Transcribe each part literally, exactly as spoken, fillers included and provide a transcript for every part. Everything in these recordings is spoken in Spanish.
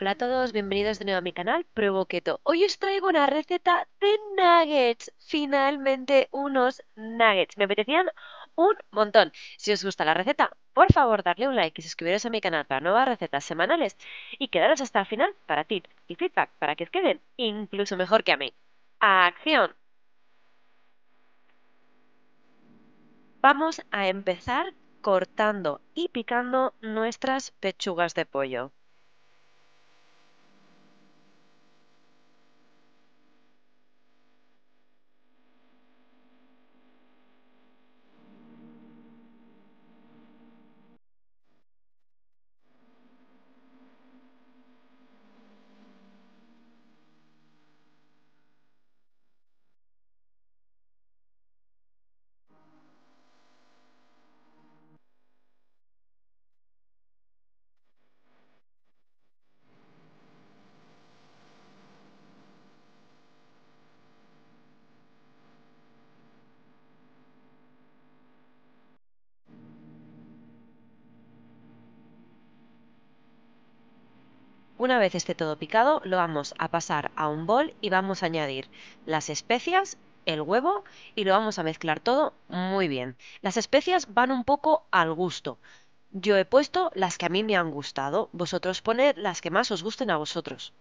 Hola a todos, bienvenidos de nuevo a mi canal Pruebo Keto. Hoy os traigo una receta de nuggets, finalmente unos nuggets, me apetecían un montón. Si os gusta la receta, por favor darle un like y suscribiros a mi canal para nuevas recetas semanales y quedaros hasta el final para tips y feedback para que os queden incluso mejor que a mí. ¡Acción! Vamos a empezar cortando y picando nuestras pechugas de pollo. Una vez esté todo picado, lo vamos a pasar a un bol y vamos a añadir las especias, el huevo y lo vamos a mezclar todo muy bien. Las especias van un poco al gusto. Yo he puesto las que a mí me han gustado. Vosotros poned las que más os gusten a vosotros.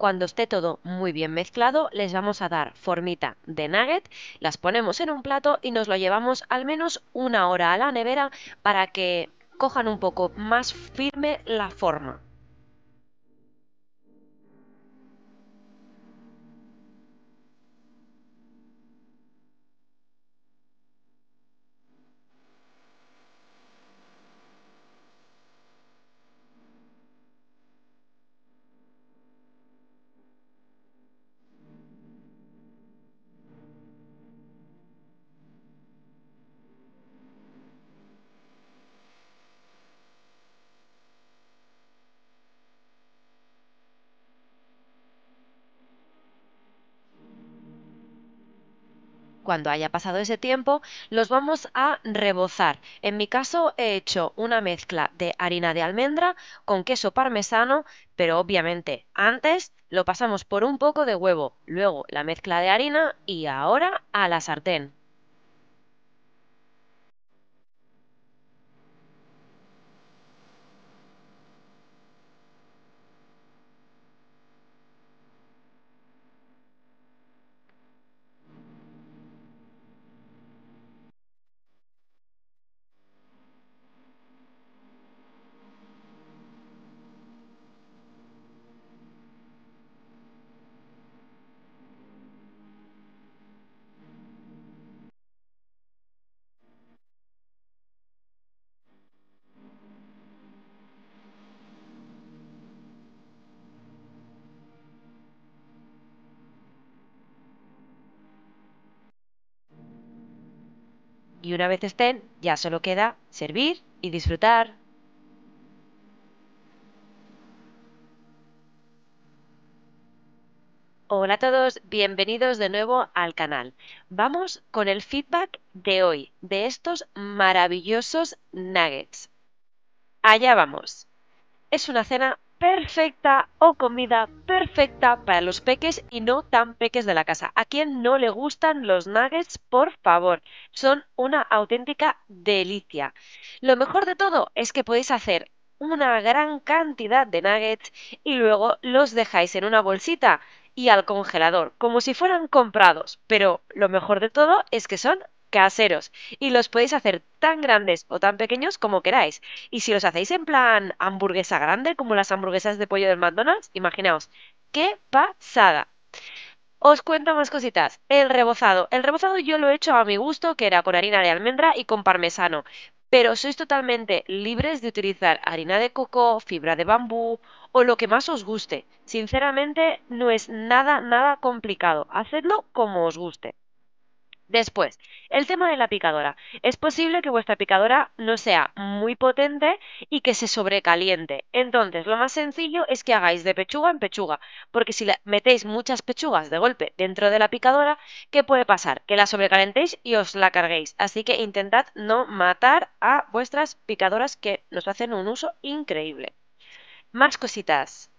Cuando esté todo muy bien mezclado, les vamos a dar formita de nugget, las ponemos en un plato y nos lo llevamos al menos una hora a la nevera para que cojan un poco más firme la forma. Cuando haya pasado ese tiempo, los vamos a rebozar. En mi caso he hecho una mezcla de harina de almendra con queso parmesano, pero obviamente antes lo pasamos por un poco de huevo, luego la mezcla de harina y ahora a la sartén. Y una vez estén, ya solo queda servir y disfrutar. Hola a todos, bienvenidos de nuevo al canal. Vamos con el feedback de hoy, de estos maravillosos nuggets. Allá vamos. Es una cena perfecta o comida perfecta para los peques y no tan peques de la casa. ¿A quién no le gustan los nuggets? Por favor, son una auténtica delicia. Lo mejor de todo es que podéis hacer una gran cantidad de nuggets y luego los dejáis en una bolsita y al congelador, como si fueran comprados. Pero lo mejor de todo es que son caseros y los podéis hacer tan grandes o tan pequeños como queráis. Y si los hacéis en plan hamburguesa grande, como las hamburguesas de pollo del McDonald's, imaginaos, ¡qué pasada! Os cuento más cositas. El rebozado. El rebozado yo lo he hecho a mi gusto, que era con harina de almendra y con parmesano. pero sois totalmente libres de utilizar harina de coco, fibra de bambú o lo que más os guste. Sinceramente, no es nada, nada complicado. Hacedlo como os guste. Después, el tema de la picadora. Es posible que vuestra picadora no sea muy potente y que se sobrecaliente. Entonces, lo más sencillo es que hagáis de pechuga en pechuga, porque si metéis muchas pechugas de golpe dentro de la picadora, ¿qué puede pasar? Que la sobrecalentéis y os la carguéis. Así que intentad no matar a vuestras picadoras, que nos hacen un uso increíble. Más cositas.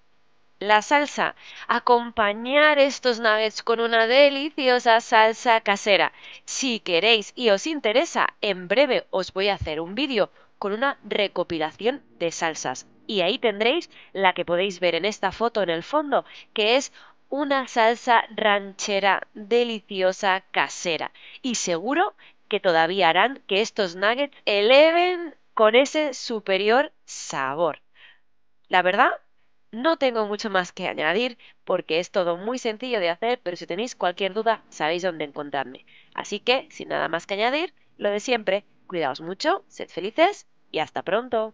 La salsa. Acompañar estos nuggets con una deliciosa salsa casera. Si queréis y os interesa, en breve os voy a hacer un vídeo con una recopilación de salsas. Y ahí tendréis la que podéis ver en esta foto en el fondo, que es una salsa ranchera deliciosa casera. Y seguro que todavía harán que estos nuggets eleven con ese superior sabor. La verdad, no tengo mucho más que añadir porque es todo muy sencillo de hacer, pero si tenéis cualquier duda sabéis dónde encontrarme. Así que, sin nada más que añadir, lo de siempre, cuidaos mucho, sed felices y hasta pronto.